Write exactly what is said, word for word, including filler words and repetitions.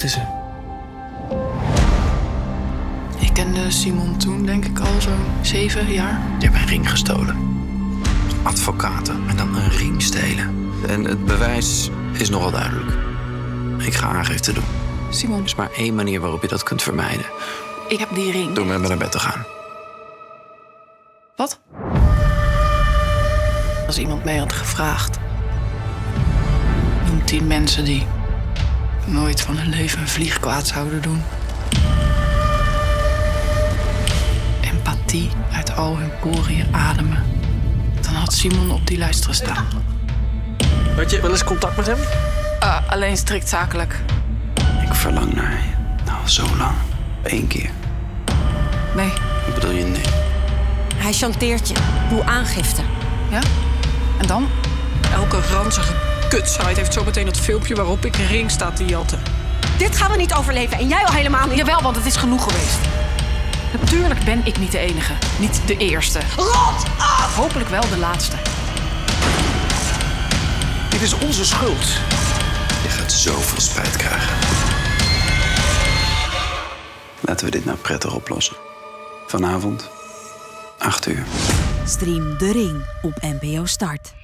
Wat is er? Ik kende Simon toen, denk ik, al zo'n zeven jaar. Je hebt een ring gestolen. Advocaten en dan een ring stelen. En het bewijs is nogal duidelijk. Ik ga aangifte doen. Simon. Er is maar één manier waarop je dat kunt vermijden. Ik heb die ring. Door met me naar bed te gaan. Wat? Als iemand mij had gevraagd... noemt die mensen die nooit van hun leven een vlieg kwaad zouden doen. Empathie uit al hun poriën ademen. Dan had Simon op die lijst gestaan. Had je wel eens contact met hem? Uh, alleen strikt zakelijk. Ik verlang naar je. Al zo lang. Eén keer. Nee. Wat bedoel je nee? Hij chanteert je. Doe aangifte. Ja? En dan? Elke ranzige kutsite heeft zometeen dat filmpje waarop ik een ring sta te jatten. Dit gaan we niet overleven en jij al helemaal niet. Jawel, want het is genoeg geweest. Natuurlijk ben ik niet de enige. Niet de eerste. Rot af! Hopelijk wel de laatste. Dit is onze schuld. Je gaat zoveel spijt krijgen. Laten we dit nou prettig oplossen. Vanavond, acht uur. Stream De Ring op N P O Start.